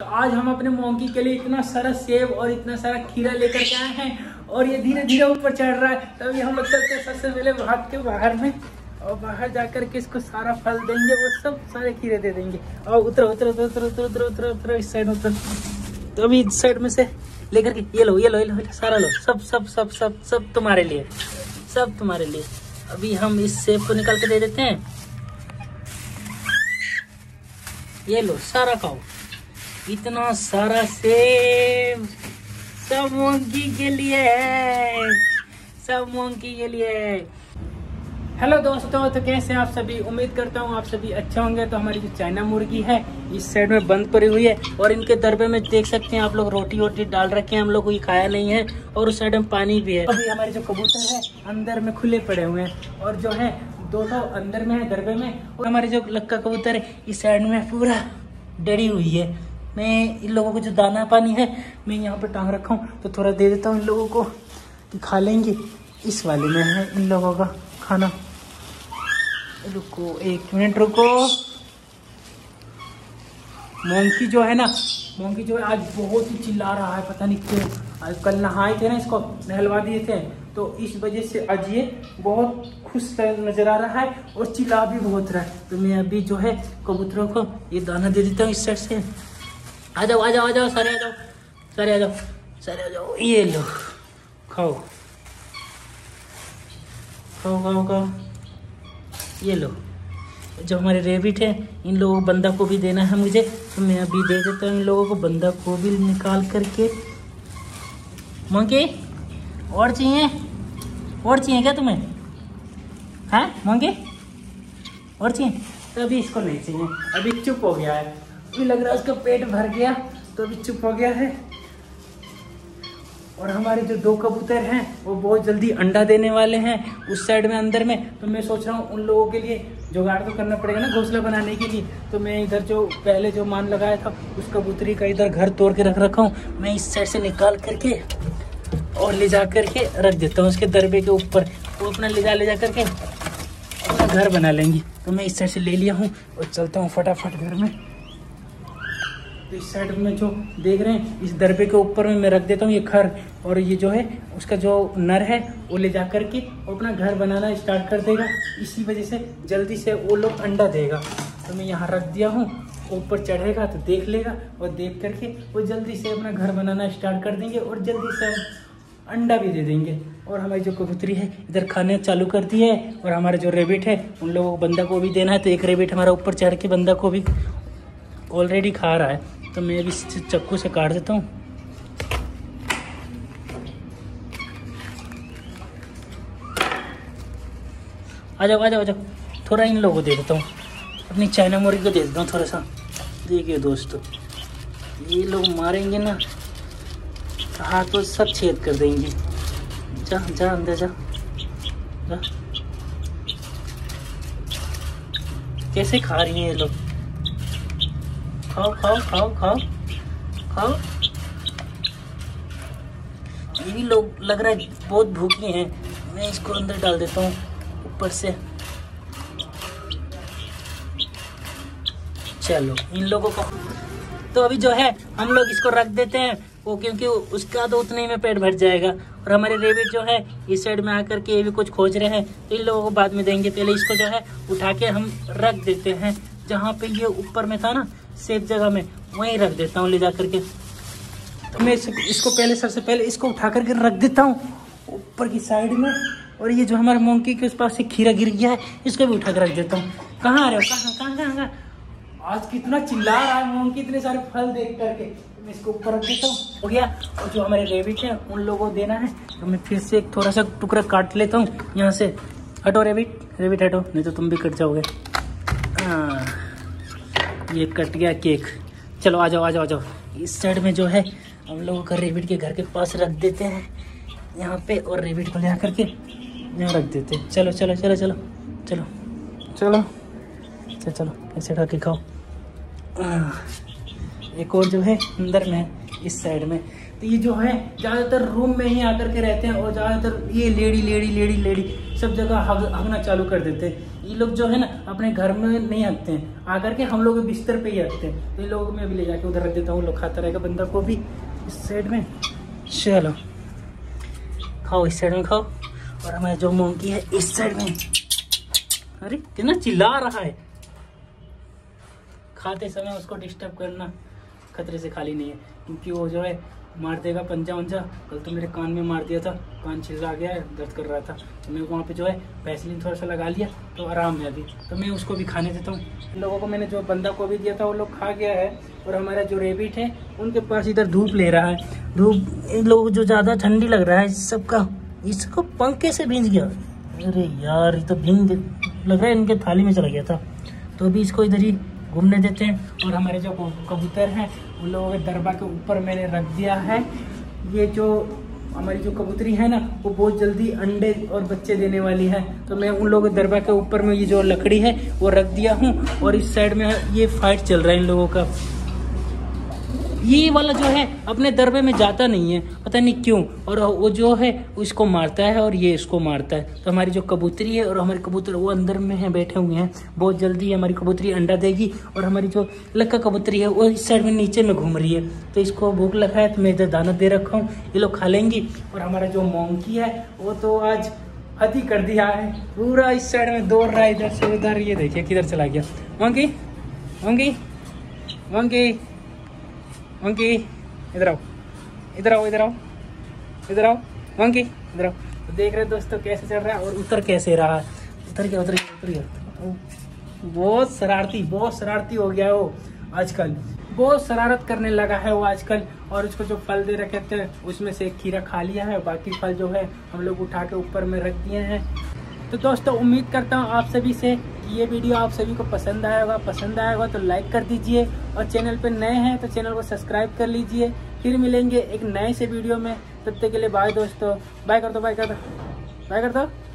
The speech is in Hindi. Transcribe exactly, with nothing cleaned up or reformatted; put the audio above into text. तो आज हम अपने मोंकी के लिए इतना सारा सेब और इतना सारा खीरा लेकर के आए हैं और ये धीरे धीरे ऊपर चढ़ रहा है। तभी हम लोग सबसे सबसे पहले भाग के बाहर में और बाहर जाकर के इसको सारा फल देंगे, वो सब सारे खीरे दे देंगे। और उतरो उतरो उतरो उतरो उतरो उतरो उतरो उतरो इस साइड उतरो। तो अभी इस साइड में से लेकर के ये लो ये लो ये लो सारा लो, सब सब सब सब सब तुम्हारे लिए, सब तुम्हारे लिए। अभी हम इस सेब को निकाल के दे देते हैं, ये लो सारा खाओ, इतना सारा सेब सब मोंकी के लिए है, सब मोंकी के लिए है। हेलो दोस्तों, तो कैसे हैं आप सभी? उम्मीद करता हूँ आप सभी अच्छे होंगे। तो हमारी जो चाइना मुर्गी है इस साइड में बंद पड़ी हुई है और इनके दरबे में देख सकते हैं आप लोग रोटी वोटी डाल रखे हैं, हम लोग ये खाया नहीं है। और उस साइड में पानी भी है। अभी हमारे जो कबूतर है अंदर में खुले पड़े हुए हैं और जो है दोनों अंदर में है दरबे में। और हमारे जो लक्का कबूतर है इस साइड में पूरा डरी हुई है। मैं इन लोगों को जो दाना पानी है मैं यहाँ पर टांग रखा हूँ, तो थोड़ा दे देता हूँ इन लोगों को कि खा लेंगे। इस वाले में है इन लोगों का खाना। रुको एक मिनट रुको। मोंकी जो है ना, मोंकी जो है आज बहुत ही चिल्ला रहा है, पता नहीं क्यों। आज कल नहाए थे ना, इसको नहलवा दिए थे, तो इस वजह से आज ये बहुत खुश नजर आ रहा है और चिल्ला भी बहुत रहा है। तो मैं अभी जो है कबूतरों को ये दाना दे देता हूँ इस साइड से। आ जाओ आ जाओ आ जाओ सारे आ जाओ सारे आ जाओ सारे आ जाओ, ये लो खाओ खाओ खाओ खाओ, ये लो। जो हमारे रेबिट हैं इन लोगों को बंदा को भी देना है मुझे, तो मैं अभी दे देता हूँ इन लोगों को बंदा को भी निकाल करके। मोंकी और चाहिए, और चाहिए क्या तुम्हें? हाँ मोंकी और चाहिए? तो अभी इसको नहीं चाहिए, अभी चुप हो गया है, लग रहा है उसका पेट भर गया, तो अभी चुप हो गया है। और हमारे जो दो कबूतर हैं वो बहुत जल्दी अंडा देने वाले हैं उस साइड में अंदर में। तो मैं सोच रहा हूँ उन लोगों के लिए जुगाड़ तो करना पड़ेगा ना घोंसला बनाने के लिए। तो मैं इधर जो पहले जो मान लगाया था उस कबूतरी का इधर घर तोड़ के रख रखा हूँ। मैं इस साइड से निकाल करके और ले जा करके रख देता हूँ उसके दरबे के ऊपर, वो अपना ले जा ले जा करके अपना घर बना लेंगे। तो मैं इस साइड से ले लिया हूँ और चलता हूँ फटाफट घर में। तो इस साइड में जो देख रहे हैं इस दरबे के ऊपर में मैं रख देता हूँ ये खर, और ये जो है उसका जो नर है वो ले जा करके अपना घर बनाना स्टार्ट कर देगा। इसी वजह से जल्दी से वो लोग अंडा देगा। तो मैं यहाँ रख दिया हूँ, ऊपर चढ़ेगा तो देख लेगा और देख करके वो जल्दी से अपना घर बनाना स्टार्ट कर देंगे और जल्दी से अंडा भी दे देंगे। और हमारी जो कबूतरी है इधर खाने चालू कर दी है। और हमारे जो रेबिट है उन लोगों को बंदा को भी देना है, तो एक रेबिट हमारा ऊपर चढ़ के बंदा को भी ऑलरेडी खा रहा है। तो मैं अभी चक्कू से काट देता हूँ। आ जाओ आ जाओ आ जाओ, थोड़ा इन लोगों को दे देता हूँ, अपनी चाइना मुर्गी को दे देता हूँ थोड़ा सा। देखिए दोस्तों ये लोग मारेंगे ना हाथ तो सब छेद कर देंगे। जा जा अंदर जा, जा। कैसे खा रही हैं ये लोग? खाओ खाओ खाओ खाओ खाओ। ये भी लोग लग रहा है बहुत भूखे हैं। मैं इसको अंदर डाल देता हूँ ऊपर से। चलो इन लोगों को तो अभी जो है हम लोग इसको रख देते हैं वो, क्योंकि उसका तो उतने में पेट भर जाएगा। और हमारे रेबिट जो है इस साइड में आकर के ये भी कुछ खोज रहे हैं, तो इन लोगों को बाद में देंगे। पहले इसको जो है उठा के हम रख देते हैं जहाँ पे ये ऊपर में था ना सेफ जगह में, वहीं रख देता हूँ ले जा करके। तो मैं इसको पहले सबसे पहले इसको उठा करके रख देता हूँ ऊपर की साइड में। और ये जो हमारे मोंकी के उस पास से खीरा गिर गया है इसको भी उठा कर रख देता हूँ। कहाँ आ रहे हो? कहाँ कहाँ कहाँ कहाँ? आज कितना चिल्ला रहा है मोंकी इतने सारे फल देख करके। तो मैं इसको ऊपर रख देता हूँ, हो गया। और जो हमारे रेबिट हैं उन लोगों को देना है, तो मैं फिर से एक थोड़ा सा टुकड़ा काट लेता हूँ यहाँ से। हटो रेबिट, रेबिट हटो, नहीं तो तुम भी कट जाओगे। हाँ ये कट गया केक। चलो आ जाओ आ जाओ आ जाओ। इस साइड में जो है हम लोगों का रेबिट के घर के पास रख देते हैं यहाँ पे, और रेबिट को ले करके यहाँ रख देते हैं। चलो चलो चलो चलो चलो चलो चलो चलो ऐसे ढाके खाओ। एक और जो है अंदर में है इस साइड में। तो ये जो है ज़्यादातर रूम में ही आकर के रहते हैं और ज़्यादातर ये लेडी लेडी लेडी लेडी सब जगह हगना चालू कर देते हैं। ये लोग जो है ना अपने घर में नहीं रखते हैं, आकर के हम लोग बिस्तर पे ही रखते हैं। तो ये लोग मैं भी ले जाके उधर रख देता हूँ, लोग खाता रहेगा बंदा को भी इस साइड में। चलो खाओ, इस साइड में खाओ। और हमारा जो मंकी है इस साइड में, अरे कितना चिल्ला रहा है, खाते समय उसको डिस्टर्ब करना खतरे से खाली नहीं है, क्योंकि वो जो है मार देगा पंजा वंजा। कल तो मेरे कान में मार दिया था, कान छिला गया है, दर्द कर रहा था, तो मैंने वहाँ पे जो है वैसलीन थोड़ा सा लगा लिया तो आराम है अभी। तो मैं उसको भी खाने देता हूँ। लोगों को मैंने जो बंदा को भी दिया था वो लोग खा गया है। और हमारा जो रेबिट है उनके पास इधर धूप ले रहा है, धूप इन लोगों को जो ज़्यादा ठंडी लग रहा है सबका। इसको पंखे से भींज गया, अरे यार ये तो भींग लग रहा है, इनके थाली में चला गया था। तो अभी इसको इधर ही घूमने देते हैं। और हमारे जो कबूतर हैं उन लोगों के दरबा के ऊपर मैंने रख दिया है। ये जो हमारी जो कबूतरी है ना वो बहुत जल्दी अंडे और बच्चे देने वाली है, तो मैं उन लोगों के दरबा के ऊपर में ये जो लकड़ी है वो रख दिया हूँ। और इस साइड में ये फाइट चल रहा है इन लोगों का। ये वाला जो है अपने दरबे में जाता नहीं है, पता नहीं क्यों, और वो जो है उसको मारता है और ये इसको मारता है। तो हमारी जो कबूतरी है और हमारे कबूतर वो अंदर में हैं, बैठे हुए हैं। बहुत जल्दी हमारी कबूतरी अंडा देगी। और हमारी जो लक्का कबूतरी है वो इस साइड में नीचे में घूम रही है, तो इसको भूख लगा है तो मैं इधर दाना दे रखा हूँ, ये लोग खा लेंगी। और हमारा जो मंकी है वो तो आज हद ही कर दिया है, पूरा इस साइड में दौड़ रहा है इधर से उधर। ये देखिए किधर चला गया मंकी, मंकी मंकी मंकी, इधर आओ इधर आओ इधर आओ इधर आओ मंकी इधर आओ। तो देख रहे दोस्तों कैसे चल रहा है और उतर कैसे रहा है, उतर क्या उतर क्या उतर गया। बहुत शरारती बहुत शरारती हो गया है वो आजकल, बहुत शरारत करने लगा है वो आजकल। और उसको जो फल दे रखे थे उसमें से एक खीरा खा लिया है, बाकी फल जो है हम लोग उठा के ऊपर में रख दिए हैं। तो दोस्तों उम्मीद करता हूँ आप सभी से कि ये वीडियो आप सभी को पसंद आया होगा। पसंद आया होगा तो लाइक कर दीजिए, और चैनल पर नए हैं तो चैनल को सब्सक्राइब कर लीजिए। फिर मिलेंगे एक नए से वीडियो में, तब तक के लिए बाय दोस्तों। बाय कर दो बाय कर दो बाय कर दो।